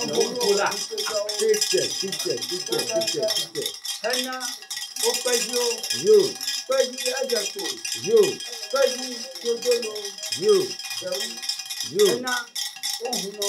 Angola, Ticket, Hana, Opayo, you, Padi Ajaku, you, Padi Kodono, you, Hana, Ohuno,